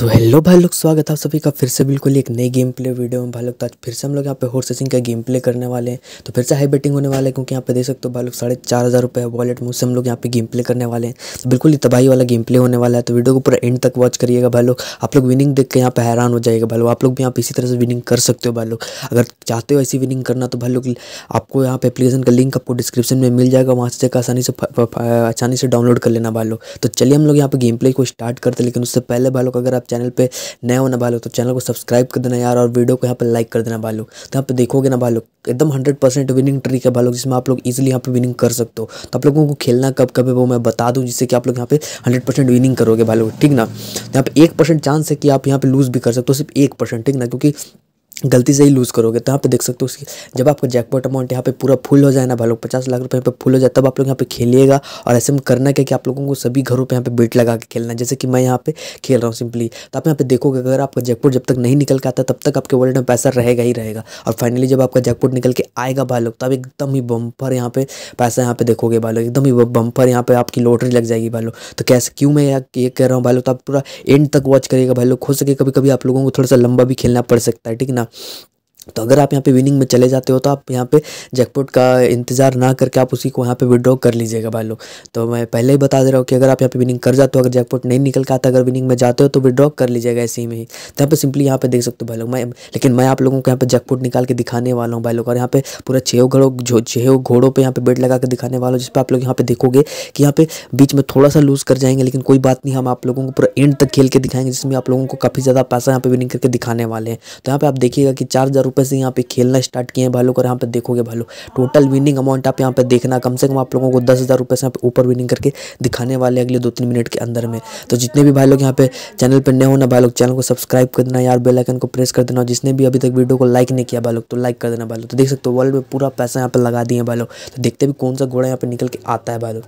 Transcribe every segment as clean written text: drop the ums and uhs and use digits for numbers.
So hello भाई लोग, स्वागत है आप सभी का फिर से बिल्कुल एक नई गेम प्ले वीडियो में। भाई लोग तो आज फिर से हम लोग यहाँ पे हॉर्स रेसिंग का गेम प्ले करने वाले हैं। तो फिर से हाई बेटिंग होने वाला है क्योंकि यहाँ पे देख सकते हो भाई लोग 4500 रुपये वॉलेट मुझसे हम लोग यहाँ पे गेम प्ले करने वाले हैं। तो बिल्कुल ही तबाही वाला गेम प्ले होने वाला है। तो वीडियो को पूरा एंड तक वॉच करिएगा भाई लोग। आप लोग विनिंग देख के यहाँ पे हैरान हो जाएगा भाई लोग। आप लोग भी यहाँ पे इसी तरह से विनिंग कर सकते हो भाई लोग। अगर चाहते हो ऐसी विनिंग करना तो भाई लोग आपको यहाँ पे एप्लीकेशन का लिंक आपको डिस्क्रिप्शन में मिल जाएगा, वहाँ से आसानी से डाउनलोड कर लेना भाई लोग। तो चलिए हम लोग यहाँ पे गेम प्ले को स्टार्ट करते, लेकिन उससे पहले भाई लोग अगर आप चैनल पे नए हो ना भाई लोग तो चैनल को सब्सक्राइब कर देना यार, और वीडियो को यहाँ पे लाइक कर देना भाई लोग। तो यहाँ पे देखोगे ना भाई लोग एकदम 100% विनिंग ट्रिक है भाई लोग, जिसमें आप लोग इजीली यहाँ पे विनिंग कर सकते हो। तो आप लोगों को खेलना कब है वो मैं बता दूँ, जिससे कि आप लोग यहाँ पे 100% विनिंग करोगे भाई लोग, ठीक ना। तो यहाँ पे 1% चांस है कि आप यहाँ पे लूज़ भी कर सकते हो, सिर्फ 1%, ठीक ना, क्योंकि गलती से ही लूज़ करोगे। तो यहाँ पे देख सकते हो उसकी जब आपका जैकपॉट अमाउंट यहाँ पे पूरा फुल हो जाए ना भाई लोग, 50 लाख रुपए यहाँ पे फुल हो जाए, तब आप लोग यहाँ पे खेलिएगा। और ऐसे में करना क्या कि आप लोगों को सभी घरों पे यहाँ पे बेट लगा के खेलना है, जैसे कि मैं यहाँ पे खेल रहा हूँ सिंपली। तो आप यहाँ पे देखोगे अगर आपका जैकपॉट जब तक नहीं निकल के आता तब तक आपके वॉलेट में पैसा रहेगा ही रहेगा, और फाइनली जब आपका जैकपॉट निकल के आएगा भाई लोग तब एकदम ही बम्पर यहाँ पे पैसा यहाँ पे देखोगे भाई लोग, एकदम ही बम्पर यहाँ पे आपकी लॉटरी लग जाएगी भाई लोग। तो कैसे क्यों मैं ये कह रहा हूँ भाई लोग, तो आप पूरा एंड तक वॉच करिएगा भाई लोग। हो सके कभी कभी आप लोगों को थोड़ा सा लंबा भी खेलना पड़ सकता है, ठीक ना। तो अगर आप यहाँ पे विनिंग में चले जाते हो तो आप यहाँ पे जैकपॉट का इंतजार ना करके आप उसी को यहाँ पे विड्रॉ कर लीजिएगा भाई लोग। तो मैं पहले ही बता दे रहा हूँ कि अगर आप यहाँ पे विनिंग कर जाते हो, अगर जैकपॉट नहीं निकल के आता, अगर विनिंग में जाते हो तो विड्रॉ कर लीजिएगा ऐसे ही में ही। तो यहाँ पे सिंपली यहाँ पे देख सकते हो भाई लोग, लेकिन मैं आप लोगों को यहाँ पे जैकपॉट निकाल के दिखाने वाला हूँ भाई लोग। और यहाँ पे पूरा 6 घोड़ों पर यहाँ पे बेट लगा के दिखाने वाला हूँ, जिसपे आप लोग यहाँ पे देखोगे कि यहाँ पे बीच में थोड़ा सा लूज़ कर जाएंगे, लेकिन कोई बात नहीं, हम आप लोगों को पूरा एंड तक खेल के दिखाएंगे, जिसमें आप लोगों को काफ़ी ज़्यादा पैसा यहाँ पे विनिंग करके दिखाने वाले हैं। तो यहाँ पे आप देखिएगा कि 4000 रुपये से यहाँ पे खेलना स्टार्ट किए हैं भाई लोग। और यहाँ पे देखोगे भाई लोग टोटल विनिंग अमाउंट आप यहाँ पे देखना, कम से कम आप लोगों को 10,000 रुपये से यहाँ पे ऊपर विनिंग करके दिखाने वाले अगले 2-3 मिनट के अंदर में। तो जितने भी भाई लोग यहाँ पे चैनल पे नए हो ना भाई लोग, चैनल को सब्सक्राइब कर देना यार, बेल आइकन को प्रेस कर देना, और जिसने भी अभी तक वीडियो को लाइक नहीं किया भाई लोग तो लाइक कर देना भाई लोग। तो देख सकते हो वॉलेट में पूरा पैसा यहाँ पे लगा दिए भाई लोग। तो देखते भी कौन सा घोड़ा यहाँ पे निकल के आता है भाई लोग।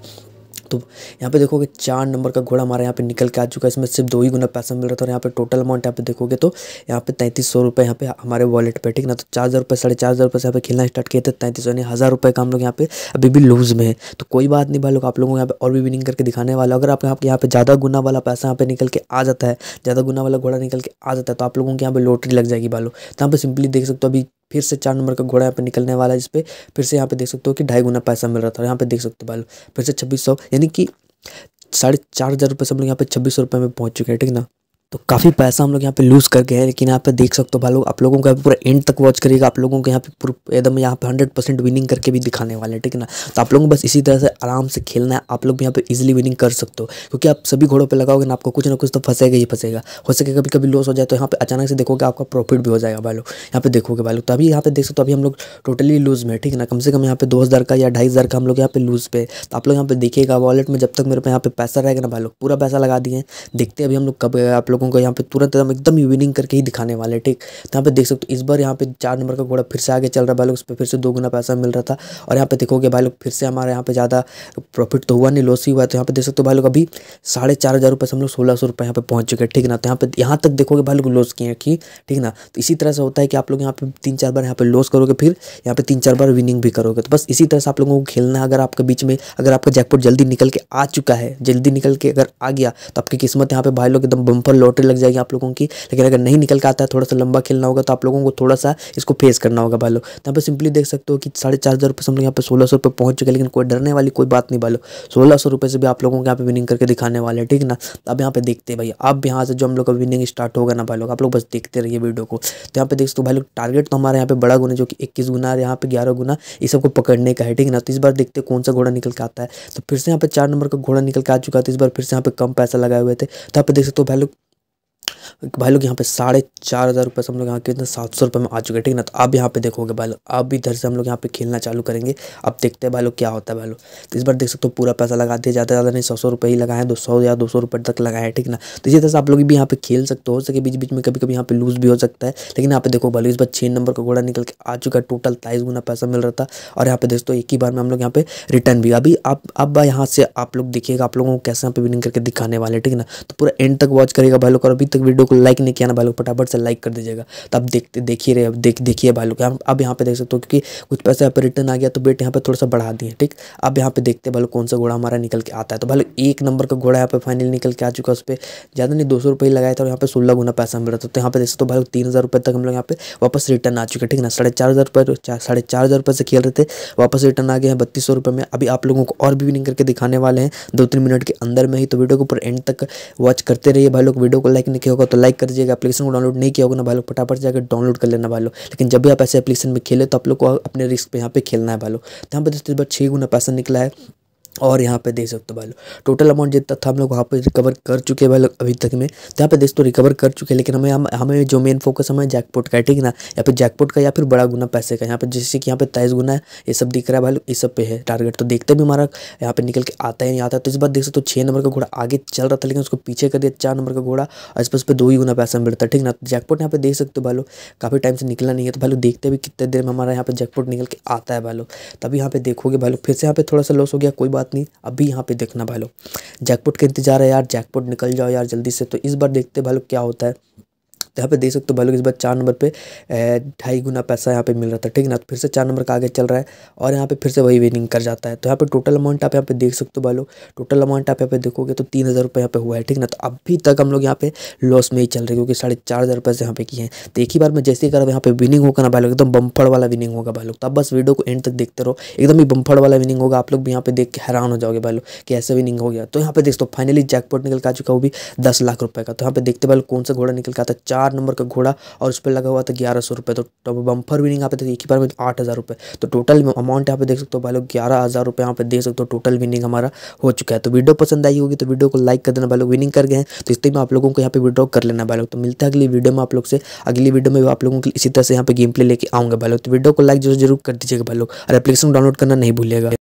तो यहाँ पे देखोगे 4 नंबर का घोड़ा हमारा यहाँ पे निकल के आ चुका है, इसमें सिर्फ 2 ही गुना पैसा मिल रहा था। और यहाँ पे टोटल अमाउंट यहाँ पे देखोगे तो यहाँ पे 3300 रुपये यहाँ पे हमारे वॉलेट पे, ठीक ना। तो 4000 रुपये 4500 रुपये से यहाँ पे खेलना स्टार्ट किए थे, 3300 यानी 1000 रुपये का हम लोग यहाँ पे अभी भी लूज़ में है। तो कोई बात नहीं भाई लोग, आप लोगों को यहाँ पे और भी विनिंग करके दिखाने वाला। अगर आप यहाँ पे ज़्यादा गुना वाला पैसा यहाँ पे निकल के आ जाता है, ज़्यादा गुना वाला घोड़ा निकल के आ जाता है, तो आप लोगों की यहाँ पे लॉटरी लग जाएगी भाई लोग। तो यहाँ पे सिंपली देख सकते हो अभी फिर से 4 नंबर का घोड़ा यहाँ पे निकलने वाला है, जिसपे फिर से यहाँ पे देख सकते हो कि 2.5 गुना पैसा मिल रहा था। यहाँ पे देख सकते हो भाई लोग फिर से 2600 यानी कि 4500 रुपये से हम लोग यहाँ पे 2600 रुपये में पहुँच चुके हैं, ठीक ना। तो काफ़ी पैसा हम लोग यहाँ पे लूज़ कर गए हैं, लेकिन यहाँ पे देख सकते हो भाई लोग। आप लोगों को पूरा एंड तक वॉच करिएगा, आप लोगों को यहाँ पे एकदम यहाँ पे 100% विनिंग करके भी दिखाने वाले हैं, ठीक ना। तो आप लोगों को बस इसी तरह से आराम से खेलना है, आप लोग भी यहाँ पे इजीली विनिंग कर सकते हो, क्योंकि आप सभी घोड़ों पे लगाओगे ना आपको कुछ ना कुछ तो फंसेगा ही फंसेगा। हो सके कभी कभी लॉस हो जाए तो यहाँ पे अचानक से देखोगे आपका प्रॉफिट भी हो जाएगा भाई लोग। यहाँ पे देखोगे भाई लोग तो अभी यहाँ पे देख सकते हो अभी हम लोग टोटली लूज़ में, ठीक ना। कम से कम यहाँ पे 2000 का या 2500 का हम लोग यहाँ पे लूज़ पे। तो आप लोग यहाँ पे देखिएगा वॉलेट में जब तक मेरे पे यहाँ पे पैसा रहेगा ना भाई लोग, पूरा पैसा लगा दिए। देखते अभी हम लोग कब आप को यहाँ पे तुरंत एकदम ही विनिंग करके ही दिखाने वाले, ठीक। तो यहाँ पे देख सकते हो इस बार यहाँ पे 4 नंबर का घोड़ा फिर से आगे चल रहा है भाई लोग, उस पर फिर से 2 गुना पैसा मिल रहा था। और यहाँ पे देखोगे भाई लोग फिर से हमारे यहाँ पे ज़्यादा प्रॉफिट तो हुआ नहीं, लॉस ही हुआ। तो यहाँ पे देख सकते हो भाई लोग अभी 4500 रुपये से हम लोग 1600 रुपये यहाँ पे पहुँच चुके हैं, ठीक ना। तो यहाँ तक देखोगे भाई लोग लॉस किए कि, ठीक ना। तो इसी तरह से होता है कि आप लोग यहाँ पे 3-4 बार यहाँ पे लॉस करोगे, फिर यहाँ पे 3-4 बार विनिंग भी करोगे। तो बस इसी तरह से आप लोगों को खेलना है। अगर आपके बीच में अगर आपका जैकपॉट जल्दी निकल के आ चुका है, जल्दी निकल के अगर आ गया तो आपकी किस्मत यहाँ पे भाई लोग एकदम बम्पर लॉटरी लग जाएगी आप लोगों की। लेकिन अगर नहीं निकल के आता है, थोड़ा सा लंबा खेलना होगा, तो आप लोगों को थोड़ा सा इसको फेस करना होगा भाई लोग। यहाँ पे सिंपली देख सकते हो कि 4500 रुपये से हम लोग यहाँ पे 1600 रुपये पहुँच चुके, लेकिन कोई डरने वाली कोई बात नहीं भाई लोग। 1600 रुपये से भी आप लोगों को यहाँ पे विनिंग करके दिखाने वाले हैं, ठीक ना। अब यहाँ पे देखते हैं भाई, अब यहाँ से जो हम लोग का विनिंग स्टार्ट होगा ना भाई लोग, आप लोग बस देखते रहिए वीडियो को। तो यहाँ पे देख सकते हो भाई लोग टारगेट तो हमारे यहाँ पे बड़ा गुना जो कि 21 गुना, यहाँ पे 11 गुना, ये सबको पकड़ने का है, ठीक ना। तो इस बार देखते कौन सा घोड़ा निकल के आता है। तो फिर से यहाँ पे 4 नंबर का घोड़ा निकल के आ चुका था, इस बार फिर से यहाँ पे कम पैसा लगाए हुए थे। तो यहाँ पे देख सकते हो भाई लोग यहाँ पे 4500 रुपये से हम लोग यहाँ कितना 700 रुपये में आ चुके हैं, ठीक ना। तो अब यहाँ पे देखोगे भाई लोग अब इधर से हम लोग यहाँ पे खेलना चालू करेंगे। अब देखते हैं भाई लोग क्या होता है भाई लोग। तो इस बार देख सकते हो पूरा पैसा लगा दिया, ज़्यादा नहीं 100-100 रुपये ही लगाए, 200 या 200 रुपये तक लगाए, ठीक ना। तो इसी तरह से आप लोग भी यहाँ पे खेल सकते हो। सके बीच बीच में कभी कभी यहाँ पे लूज़ भी हो सकता है, लेकिन यहाँ पे देखो भाई लोग इस बार 6 नंबर का घोड़ा निकल के आ चुका है, टोटल 23 गुना पैसा मिल रहा था। और यहाँ पे दोस्तों एक ही बार में हम लोग यहाँ पे रिटर्न भी अभी अब यहाँ से आप लोग देखिएगा आप लोगों को कैसे यहाँ पे विनिंग करके दिखाने वाले, ठीक ना। तो पूरा एंड तक वॉच करिएगा भाई लोग, और अभी तक वीडियो को लाइक नहीं किया ना भाई लोग फटाफट से लाइक कर दीजिएगा। तो आप देखिए भाई लोग, अब यहाँ पे देख सकते हो क्योंकि कुछ पैसा यहाँ पे रिटर्न आ गया तो बेट यहाँ पे थोड़ा सा बढ़ा दिए। ठीक, अब यहाँ पे देखते हैं भाई लोग कौन सा घोड़ा हमारा निकल के आता है। तो भाई लोग एक नंबर का घोड़ा यहाँ पे फाइनल निकल के आ चुका है। उस पर ज़्यादा नहीं 200 रुपये लगाया था और यहाँ पे 16 गुना पैसा मिल रहा था। तो यहाँ पे देख सकते हो भाई लोग 3000 रुपये तक हम लोग यहाँ पे वापस रिटर्न आ चुके हैं। ठीक ना, 4500 रुपये 4500 रुपये से खेल रहे थे, वापस रिटर्न आ गए हैं 3200 रुपये में। अभी आप लोगों को और भी विनिंग करके दिखाने वाले हैं 2-3 मिनट के अंदर में ही। तो वीडियो को पूरा एंड तक वॉच करते रहिए भाई लोग। वीडियो को लाइक नहीं किया होगा तो लाइक कर दीजिएगा। एप्लीकेशन को डाउनलोड नहीं किया होगा ना भाई लोग फटाफट जाकर डाउनलोड कर लेना भाई लोग। लेकिन जब भी आप ऐसे एप्लीकेशन में खेले तो आप लोग को अपने रिस्क पे यहाँ पे खेलना है भाई लोग। तो यहाँ पर 6 गुना पैसा निकला है और यहाँ पे देख सकते हो भाई लोग टोटल अमाउंट जितना था हम लोग वहाँ पे रिकवर कर चुके हैं भाई लोग अभी तक में। तो यहाँ पे देख तो रिकवर कर चुके हैं, लेकिन हमें जो मेन फोकस हमें जैकपॉट का है। ठीक ना, या फिर जैकपॉट का या फिर बड़ा गुना पैसे का। यहाँ पे जैसे कि यहाँ पे 23 गुना है, ये सब दिख रहा है भाई लोग, इस सब पे है टारगेट। तो देखते भी हमारा यहाँ पे निकल के आता है नहीं आता। तो इस बार देख सकते हो 6 नंबर का घोड़ा आगे चल रहा था लेकिन उसको पीछे कर दिया 4 नंबर का घोड़ा और इस पर उस पर 2 ही गुना पैसा मिलता है। ठीक ना, जैकपॉट यहाँ पे देख सकते हो भाई लोग काफ़ी टाइम से निकला नहीं है। तो भाई लोग देखते भी कितने देर में हमारा यहाँ पे जैकपॉट निकल के आता है भाई लोग। तभी यहाँ पे देखोगे भाई लोग फिर से यहाँ पे थोड़ा सा लॉस हो गया, कोई नहीं, अभी यहाँ पे देखना भाई लोग जैकपॉट का इंतजार है यार, जैकपॉट निकल जाओ यार जल्दी से। तो इस बार देखते भाई लोग क्या होता है। तो यहाँ पे देख सकते हो भाई लोग इस बार 4 नंबर पे 2.5 गुना पैसा यहाँ पे मिल रहा था। ठीक ना, तो फिर से 4 नंबर का आगे चल रहा है और यहाँ पे फिर से वही विनिंग कर जाता है। तो यहाँ पे टोटल अमाउंट आप यहाँ पे देख सकते हो भाई लोग, टोटल अमाउंट आप यहाँ पे देखोगे तो 3000 रुपये यहाँ पे हुआ है। ठीक ना, तो अभी तक हम लोग यहाँ पे लॉस में ही चल रहे क्योंकि 4500 रुपये से यहाँ पे किए हैं। तो एक ही बार में जैसे अगर यहाँ पे विनिंग होगा ना भाई लोग एकदम बम्फड़ वाला विनिंग होगा भाई लोग। तो आप बस वीडियो को एंड तक देखते रहो, एकदम ही बम्फड़ वाला विनिंग होगा। आप लोग भी यहाँ पे देख के हैरान हो जाओगे भाई लोग कि ऐसा विनिंग हो गया। तो यहाँ पे देख दो फाइनली जैकपॉट निकल आ चुका, वो भी 10 लाख रुपये का। तो यहाँ पे देखते भाई लोग कौन सा घोड़ा निकल के आता है। 4 नंबर का घोड़ा और उस पर लगा हुआ था 1100 रुपये। तो बम्फर विनिंग यहाँ पे थे एक ही बार में 8000 रुपये। तो टोटल अमाउंट यहाँ पे देख सकते हो भाई लोग 11000 रुपये यहाँ पे देख सकते हो टोटल विनिंग हमारा हो चुका है। तो वीडियो पसंद आई होगी तो वीडियो को लाइक कर देना भाई लोग। विनिंग कर गए हैं तो इसी में आप लोगों को यहाँ पे विड्रॉ कर लेना भाई लोग। तो मिलता है अगली वीडियो में आप लोग से, अगली वीडियो में आप लोगों के इसी तरह से यहाँ पे गेम प्ले लेके आऊँगा भाई लोग। तो वीडियो को लाइक जरूर कर दीजिएगा भाई लोग और एप्लीकेशन डाउनलोड करना नहीं भूलिएगा।